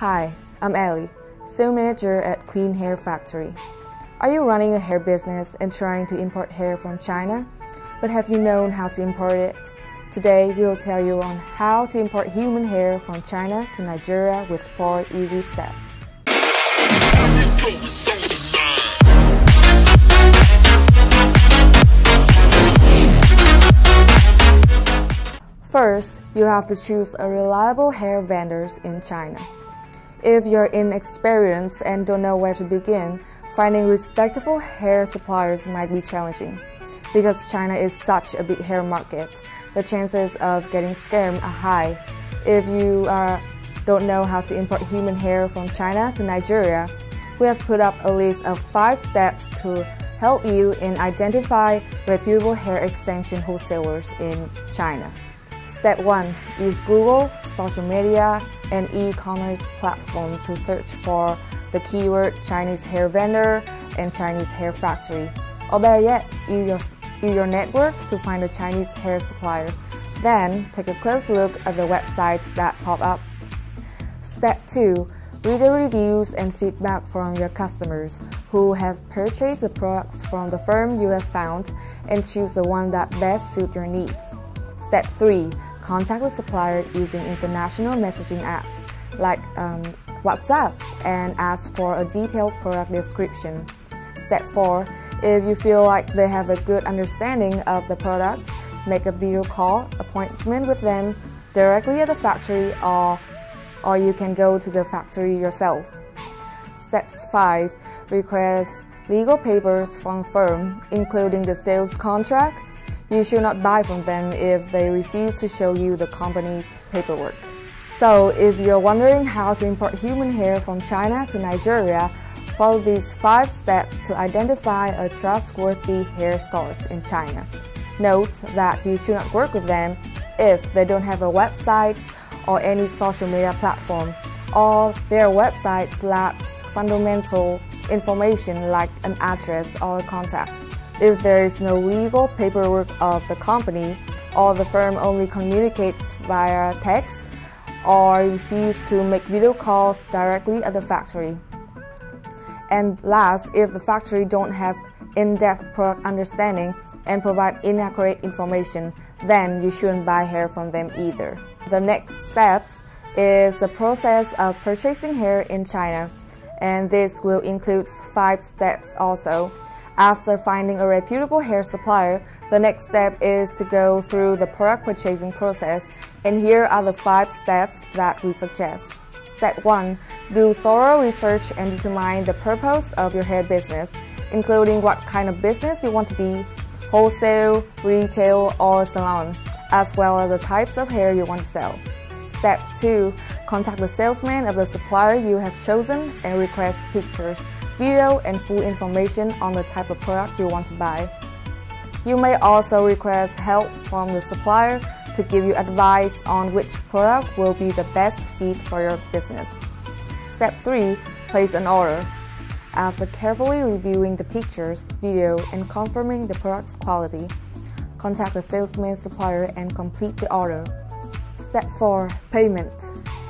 Hi, I'm Ellie, sales manager at Queen Hair Factory. Are you running a hair business and trying to import hair from China? But have you known how to import it? Today we will tell you on how to import human hair from China to Nigeria with 4 easy steps. First, you have to choose a reliable hair vendors in China. If you're inexperienced and don't know where to begin, finding respectable hair suppliers might be challenging. Because China is such a big hair market, the chances of getting scammed are high. If you don't know how to import human hair from China to Nigeria, we have put up a list of 5 steps to help you in identify reputable hair extension wholesalers in China. Step 1. Use Google, social media, and e-commerce platform to search for the keyword Chinese hair vendor and Chinese hair factory. Or better yet, use your network to find a Chinese hair supplier. Then, take a close look at the websites that pop up. Step 2. Read the reviews and feedback from your customers who have purchased the products from the firm you have found and choose the one that best suits your needs. Step 3. Contact the supplier using international messaging apps like WhatsApp and ask for a detailed product description. Step 4. If you feel like they have a good understanding of the product, make a video call appointment with them directly at the factory or you can go to the factory yourself. Step 5. Request legal papers from firm, including the sales contract. You should not buy from them if they refuse to show you the company's paperwork. So, if you're wondering how to import human hair from China to Nigeria, follow these 5 steps to identify a trustworthy hair source in China. Note that you should not work with them if they don't have a website or any social media platform, or their websites lack fundamental information like an address or a contact. If there is no legal paperwork of the company, or the firm only communicates via text, or refuses to make video calls directly at the factory. And last, if the factory don't have in-depth product understanding and provide inaccurate information, then you shouldn't buy hair from them either. The next steps is the process of purchasing hair in China, and this will include 5 steps also. After finding a reputable hair supplier, the next step is to go through the product purchasing process, and here are the 5 steps that we suggest. Step 1. Do thorough research and determine the purpose of your hair business, including what kind of business you want to be, wholesale, retail, or salon, as well as the types of hair you want to sell. Step 2. Contact the salesman of the supplier you have chosen and request pictures, video and full information on the type of product you want to buy. You may also request help from the supplier to give you advice on which product will be the best fit for your business. Step 3. Place an order. After carefully reviewing the pictures, video, and confirming the product's quality, contact the salesman supplier and complete the order. Step 4. Payment.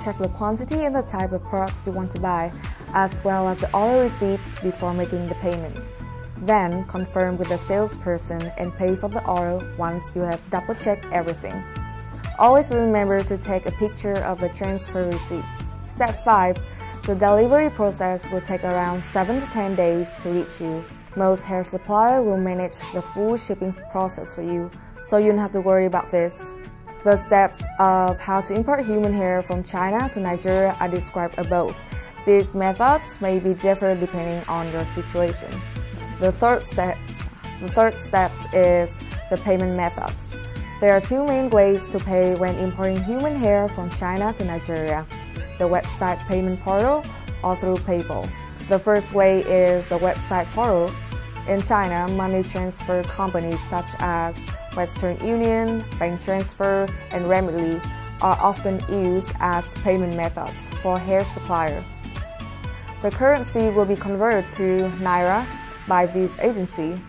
Check the quantity and the type of products you want to buy, as well as the order receipts before making the payment. Then, confirm with the salesperson and pay for the order once you have double-checked everything. Always remember to take a picture of the transfer receipts. Step 5. The delivery process will take around 7 to 10 days to reach you. Most hair suppliers will manage the full shipping process for you, so you don't have to worry about this. The steps of how to import human hair from China to Nigeria are described above. These methods may be different depending on your situation. The third step is the payment methods. There are 2 main ways to pay when importing human hair from China to Nigeria: the website payment portal or through PayPal. The first way is the website portal. In China, money transfer companies such as Western Union, Bank Transfer, and Remitly are often used as payment methods for hair suppliers. The currency will be converted to Naira by this agency.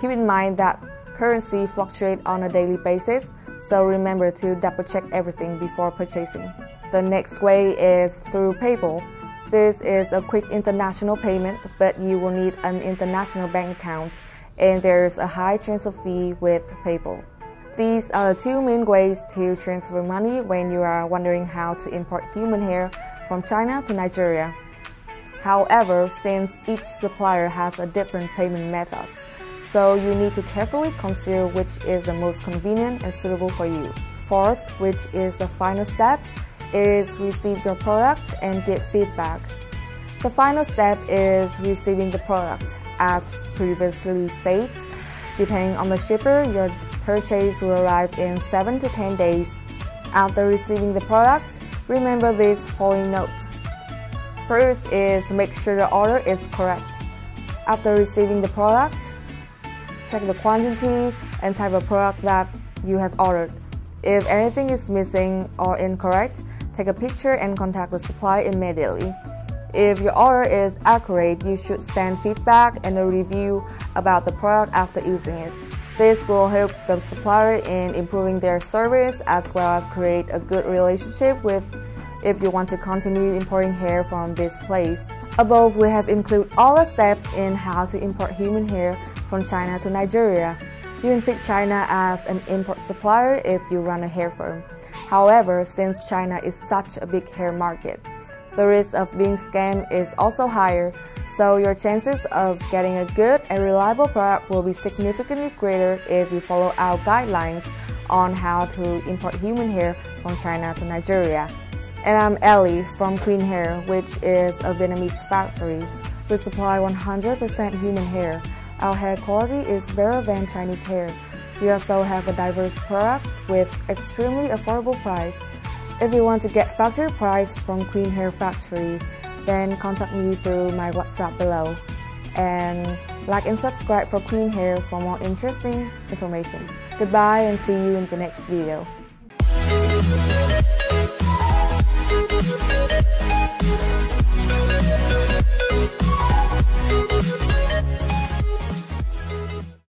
Keep in mind that currency fluctuates on a daily basis, so remember to double-check everything before purchasing. The next way is through PayPal. This is a quick international payment, but you will need an international bank account, and there is a high transfer fee with PayPal. These are the two main ways to transfer money when you are wondering how to import human hair from China to Nigeria. However, since each supplier has a different payment method, so you need to carefully consider which is the most convenient and suitable for you. Fourth, which is the final step, is receive your product and get feedback. The final step is receiving the product. As previously stated, depending on the shipper, your purchase will arrive in 7 to 10 days. After receiving the product, remember these following notes. First is make sure the order is correct. After receiving the product, check the quantity and type of product that you have ordered. If anything is missing or incorrect, take a picture and contact the supplier immediately. If your order is accurate, you should send feedback and a review about the product after using it. This will help the supplier in improving their service as well as create a good relationship with if you want to continue importing hair from this place. Above, we have included all the steps in how to import human hair from China to Nigeria. You can pick China as an import supplier if you run a hair firm. However, since China is such a big hair market, the risk of being scammed is also higher, so your chances of getting a good and reliable product will be significantly greater if you follow our guidelines on how to import human hair from China to Nigeria. And I'm Ellie from Queen Hair, which is a Vietnamese factory. We supply 100% human hair. Our hair quality is better than Chinese hair. We also have a diverse products with extremely affordable price. If you want to get factory price from Queen Hair Factory, then contact me through my WhatsApp below. And like and subscribe for Queen Hair for more interesting information. Goodbye and see you in the next video.